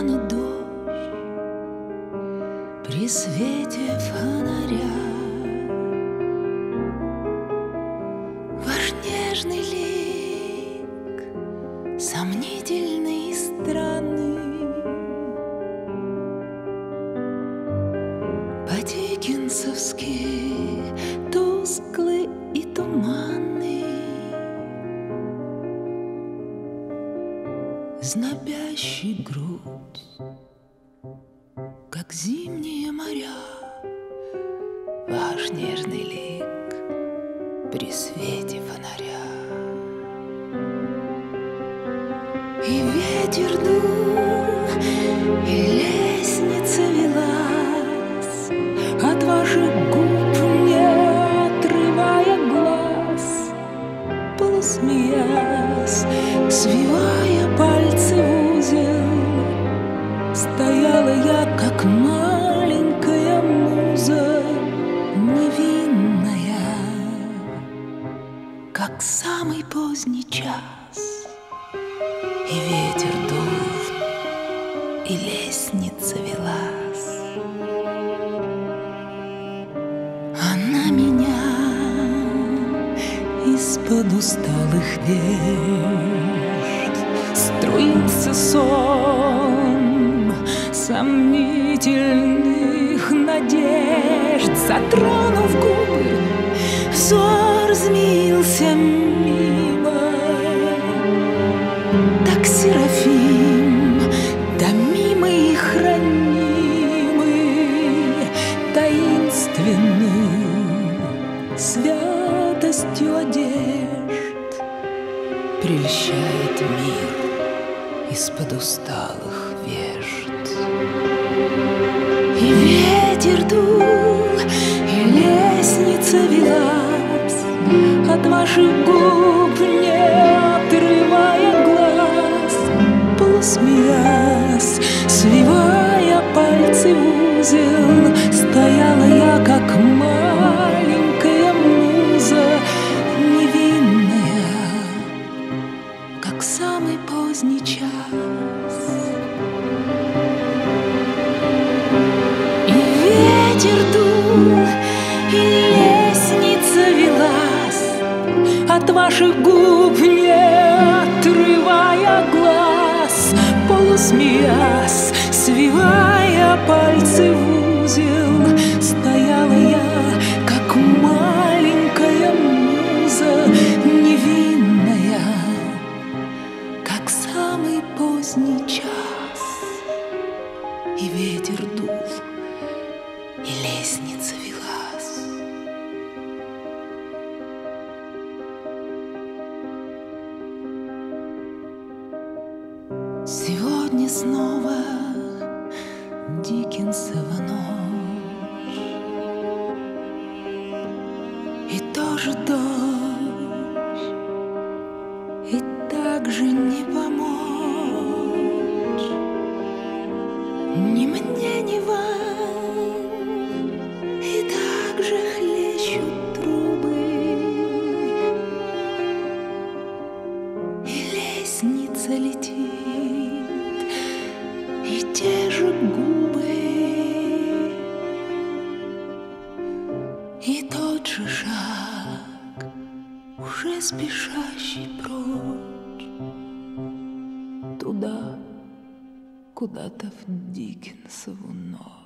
станет дождь при свете фонаря. Ваш нежный лик, сомнительный и странный, по-диккенсовски тусклый и туманный, знобящий грудь, как зимние моря. Ваш нежный лик при свете фонаря. И ветер дул, и лестница велась от ваших губ, не отрывая глаз, полусмеясь, свивая пальцы в узел, стояла я, как маленькая муза, невинная, как самый поздний час. И ветер дул, и лестница велась. Она меня из-под усталых век. Струился сон сомнительных надежд, затронув губы, взор змеился мимо. Так серафим, томимый и хранимый, таинственный святостью одежд, прельщает мир из-под усталых вешт. И ветер дул, и лестница велась от ваших губ, не отрывая глаз, полусмеясь, свивая пальцы в узел, стояла я, как маленькая муза, невинная, как самый поздний час. И ветер дул, и лестница велась от ваших губ, не отрывая глаз, полусмеясь, свивая пальцы в узел, стояла я, как маленькая муза, невинная, как самый поздний час. И ветер дул, и лестница велась. Сегодня снова Диккенсова ночь, и тоже дождь, и так же не помочь ни мне, ни вам. Снится летит, и те же губы, и тот же шаг, уже спешащий прочь, туда, куда-то в Диккенсову ночь.